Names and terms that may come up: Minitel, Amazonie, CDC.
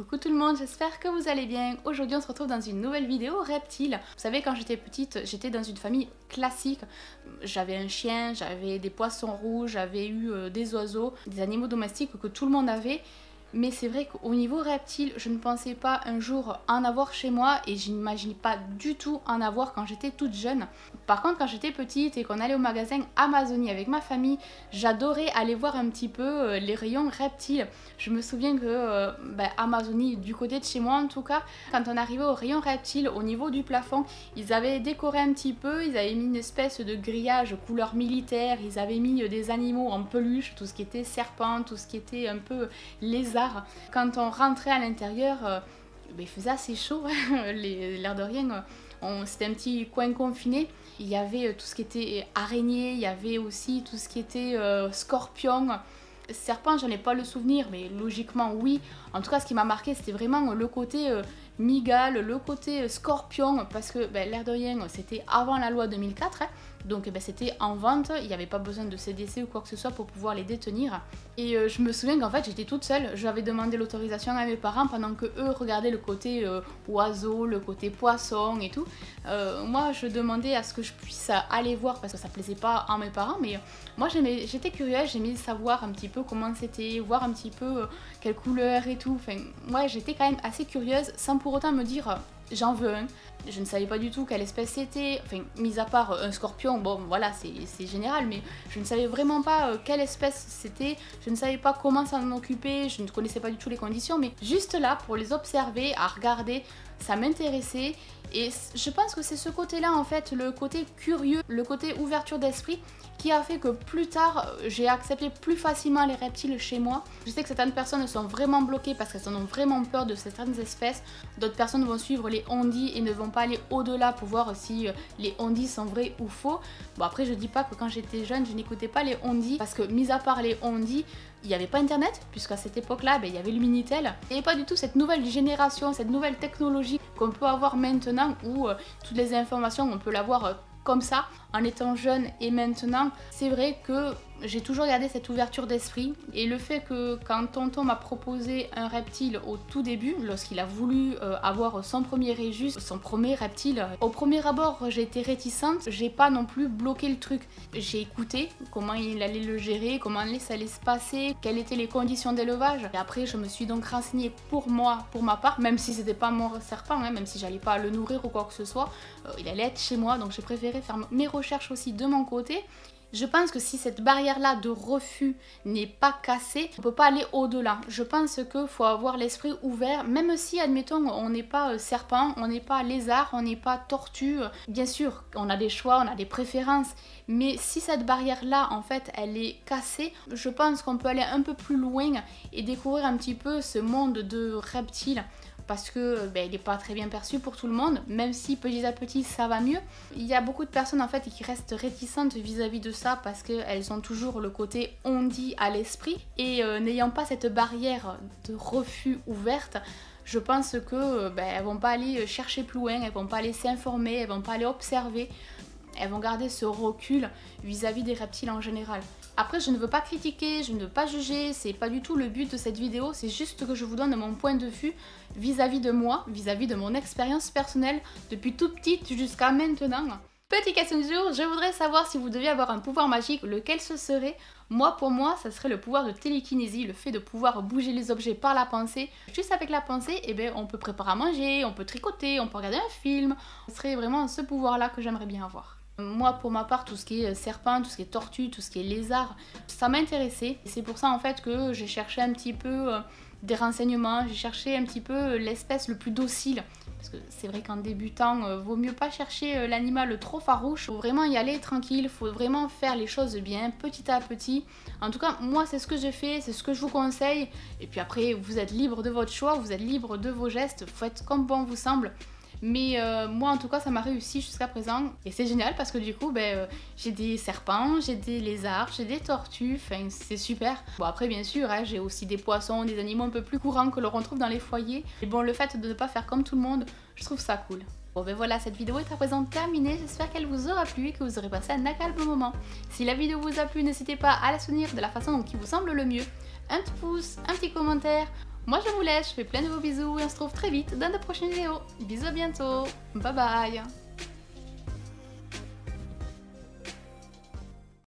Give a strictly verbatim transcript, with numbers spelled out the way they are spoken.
Coucou tout le monde, j'espère que vous allez bien. Aujourd'hui on se retrouve dans une nouvelle vidéo reptile. Vous savez, quand j'étais petite, j'étais dans une famille classique. J'avais un chien, j'avais des poissons rouges, j'avais eu des oiseaux, des animaux domestiques que tout le monde avait. Mais c'est vrai qu'au niveau reptile, je ne pensais pas un jour en avoir chez moi et je n'imaginais pas du tout en avoir quand j'étais toute jeune. Par contre, quand j'étais petite et qu'on allait au magasin Amazonie avec ma famille, j'adorais aller voir un petit peu les rayons reptiles. Je me souviens que euh, bah, Amazonie, du côté de chez moi en tout cas, quand on arrivait au rayon reptile, au niveau du plafond, ils avaient décoré un petit peu, ils avaient mis une espèce de grillage couleur militaire, ils avaient mis des animaux en peluche, tout ce qui était serpent, tout ce qui était un peu lézard. Quand on rentrait à l'intérieur, euh, ben, il faisait assez chaud, l'air de rien, c'était un petit coin confiné. Il y avait tout ce qui était araignée, il y avait aussi tout ce qui était euh, scorpion. Serpent, j'en ai pas le souvenir, mais logiquement oui. En tout cas, ce qui m'a marqué, c'était vraiment le côté euh, migale, le côté euh, scorpion, parce que ben, l'air de rien, c'était avant la loi deux mille quatre, hein, donc ben, c'était en vente, il n'y avait pas besoin de C D C ou quoi que ce soit pour pouvoir les détenir. Et euh, je me souviens qu'en fait, j'étais toute seule, j'avais demandé l'autorisation à mes parents pendant que eux regardaient le côté euh, oiseau, le côté poisson et tout. Euh, moi, je demandais à ce que je puisse aller voir, parce que ça plaisait pas à mes parents, mais euh, moi, j'étais curieuse, j'aimais savoir un petit peu comment c'était, voir un petit peu euh, quelle couleur et tout. Enfin, moi, j'étais quand même assez curieuse sans pour autant me dire j'en veux un. Je ne savais pas du tout quelle espèce c'était, enfin mis à part un scorpion, bon voilà c'est général, mais je ne savais vraiment pas quelle espèce c'était, je ne savais pas comment s'en occuper, je ne connaissais pas du tout les conditions, mais juste là pour les observer, à regarder, ça m'intéressait. Et je pense que c'est ce côté là en fait, le côté curieux, le côté ouverture d'esprit qui a fait que plus tard j'ai accepté plus facilement les reptiles chez moi. Je sais que certaines personnes sont vraiment bloquées parce qu'elles en ont vraiment peur de certaines espèces, d'autres personnes vont suivre les ondis et ne vont pas aller au-delà pour voir si les ondis sont vrais ou faux. Bon, après je dis pas que quand j'étais jeune je n'écoutais pas les ondis, parce que mis à part les ondis, il n'y avait pas internet, puisqu'à cette époque-là, ben, il y avait le Minitel. Il n'y avait pas du tout cette nouvelle génération, cette nouvelle technologie qu'on peut avoir maintenant, où euh, toutes les informations, on peut l'avoir euh, comme ça, en étant jeune et maintenant. C'est vrai que j'ai toujours gardé cette ouverture d'esprit, et le fait que quand tonton m'a proposé un reptile au tout début, lorsqu'il a voulu euh, avoir son premier rhésus, son premier reptile, au premier abord j'ai été réticente, j'ai pas non plus bloqué le truc. J'ai écouté comment il allait le gérer, comment ça allait se passer, quelles étaient les conditions d'élevage. Et après je me suis donc renseignée pour moi, pour ma part, même si c'était pas mon serpent, hein, même si j'allais pas le nourrir ou quoi que ce soit, euh, il allait être chez moi, donc j'ai préféré faire mes recherches aussi de mon côté. Je pense que si cette barrière-là de refus n'est pas cassée, on peut pas aller au-delà. Je pense qu'il faut avoir l'esprit ouvert, même si, admettons, on n'est pas serpent, on n'est pas lézard, on n'est pas tortue. Bien sûr, on a des choix, on a des préférences, mais si cette barrière-là, en fait, elle est cassée, je pense qu'on peut aller un peu plus loin et découvrir un petit peu ce monde de reptiles. Parce que ben, il n'est pas très bien perçu pour tout le monde, même si petit à petit ça va mieux. Il y a beaucoup de personnes en fait qui restent réticentes vis-à-vis de ça parce qu'elles ont toujours le côté ondi à l'esprit. Et euh, n'ayant pas cette barrière de refus ouverte, je pense que ben, elles vont pas aller chercher plus loin, elles vont pas aller s'informer, elles vont pas aller observer. Elles vont garder ce recul vis-à-vis des reptiles en général. Après je ne veux pas critiquer, je ne veux pas juger, c'est pas du tout le but de cette vidéo, c'est juste que je vous donne mon point de vue vis-à-vis de moi, vis-à-vis de mon expérience personnelle depuis toute petite jusqu'à maintenant. Petite question du jour, je voudrais savoir si vous deviez avoir un pouvoir magique, lequel ce serait? Moi, pour moi, ça serait le pouvoir de télékinésie, le fait de pouvoir bouger les objets par la pensée. Juste avec la pensée, eh ben, on peut préparer à manger, on peut tricoter, on peut regarder un film. Ce serait vraiment ce pouvoir-là que j'aimerais bien avoir. Moi, pour ma part, tout ce qui est serpent, tout ce qui est tortue, tout ce qui est lézard, ça m'intéressait. C'est pour ça en fait que j'ai cherché un petit peu euh, des renseignements, j'ai cherché un petit peu l'espèce le plus docile. Parce que c'est vrai qu'en débutant, euh, vaut mieux pas chercher euh, l'animal trop farouche. Faut vraiment y aller tranquille, faut vraiment faire les choses bien, petit à petit. En tout cas, moi c'est ce que j'ai fait, c'est ce que je vous conseille. Et puis après, vous êtes libre de votre choix, vous êtes libre de vos gestes, faites comme bon vous semble. Mais euh, moi en tout cas ça m'a réussi jusqu'à présent et c'est génial parce que du coup ben, euh, j'ai des serpents, j'ai des lézards, j'ai des tortues, enfin c'est super. Bon après bien sûr hein, j'ai aussi des poissons, des animaux un peu plus courants que l'on retrouve dans les foyers. Et bon le fait de ne pas faire comme tout le monde, je trouve ça cool. Bon ben voilà, cette vidéo est à présent terminée, j'espère qu'elle vous aura plu et que vous aurez passé un agréable moment. Si la vidéo vous a plu, n'hésitez pas à la soutenir de la façon qui vous semble le mieux. Un petit pouce, un petit commentaire. Moi je vous laisse, je fais plein de beaux bisous et on se retrouve très vite dans de prochaines vidéos. Bisous à bientôt, bye bye.